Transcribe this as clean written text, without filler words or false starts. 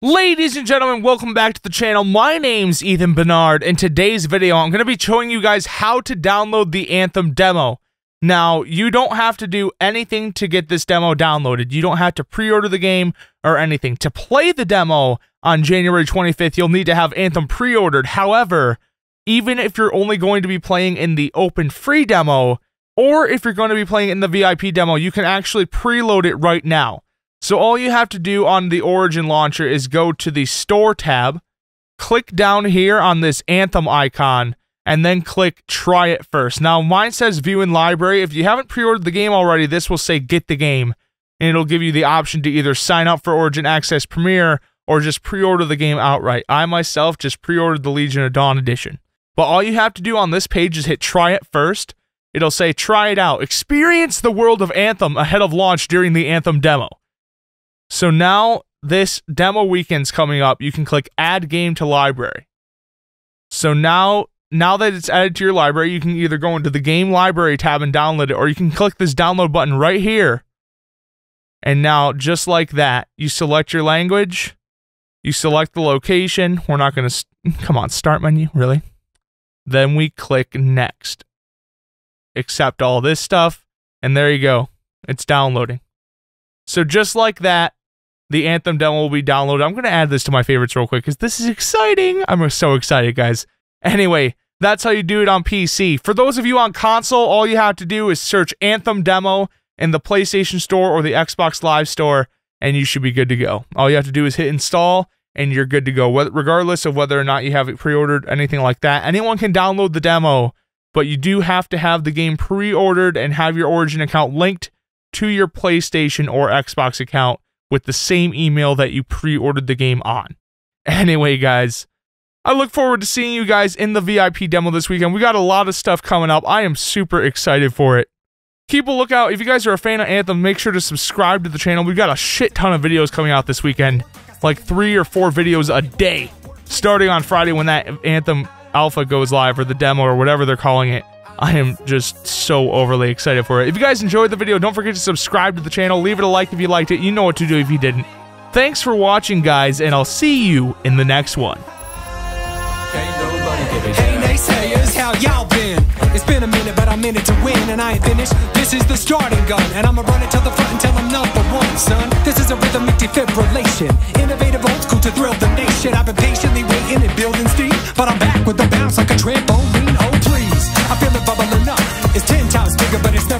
Ladies and gentlemen, welcome back to the channel. My name's Ethan Benard. In today's video, I'm going to be showing you guys how to download the Anthem demo. Now, you don't have to do anything to get this demo downloaded. You don't have to pre-order the game or anything. To play the demo on January 25th, you'll need to have Anthem pre-ordered. However, even if you're only going to be playing in the open free demo, or if you're going to be playing in the VIP demo, you can actually preload it right now. So all you have to do on the Origin launcher is go to the Store tab, click down here on this Anthem icon, and then click Try It First. Now mine says View in Library. If you haven't pre-ordered the game already, this will say Get the Game, and it'll give you the option to either sign up for Origin Access Premier or just pre-order the game outright. I myself just pre-ordered the Legion of Dawn edition. But all you have to do on this page is hit Try It First. It'll say Try It Out. Experience the world of Anthem ahead of launch during the Anthem demo. So now this demo weekend's coming up, you can click Add Game to Library. So now that it's added to your library, you can either go into the Game Library tab and download it, or you can click this download button right here. And now, just like that, you select your language, you select the location. We're not going to, come on, start menu, really? Then we click Next. Accept all this stuff, and there you go. It's downloading. So just like that, the Anthem demo will be downloaded. I'm going to add this to my favorites real quick because this is exciting. I'm so excited, guys. Anyway, that's how you do it on PC. For those of you on console, all you have to do is search Anthem demo in the PlayStation Store or the Xbox Live Store, and you should be good to go. All you have to do is hit install, and you're good to go, regardless of whether or not you have it pre-ordered, anything like that. Anyone can download the demo, but you do have to have the game pre-ordered and have your Origin account linked to your PlayStation or Xbox account with the same email that you pre-ordered the game on. Anyway, guys, I look forward to seeing you guys in the VIP demo this weekend. We got a lot of stuff coming up. I am super excited for it. Keep a lookout. If you guys are a fan of Anthem, make sure to subscribe to the channel. We've got a shit ton of videos coming out this weekend, like 3 or 4 videos a day, starting on Friday when that Anthem Alpha goes live, or the demo, or whatever they're calling it. I am just so overly excited for it. If you guys enjoyed the video, don't forget to subscribe to the channel. Leave it a like if you liked it. You know what to do if you didn't. Thanks for watching, guys, and I'll see you in the next one. Hey, naysayers, how y'all been? It's been a minute, but I'm in it to win, and I ain't finished. This is the starting gun, and I'ma run it to the front until I'm #1, son. This is a rhythmic defibrillation, innovative old school to thrill the nation. I've been patiently waiting and building steam, but I'm back with a bounce like a trampoline. Oh, please, I feel it bubbling up. It's 10 times bigger, but it's never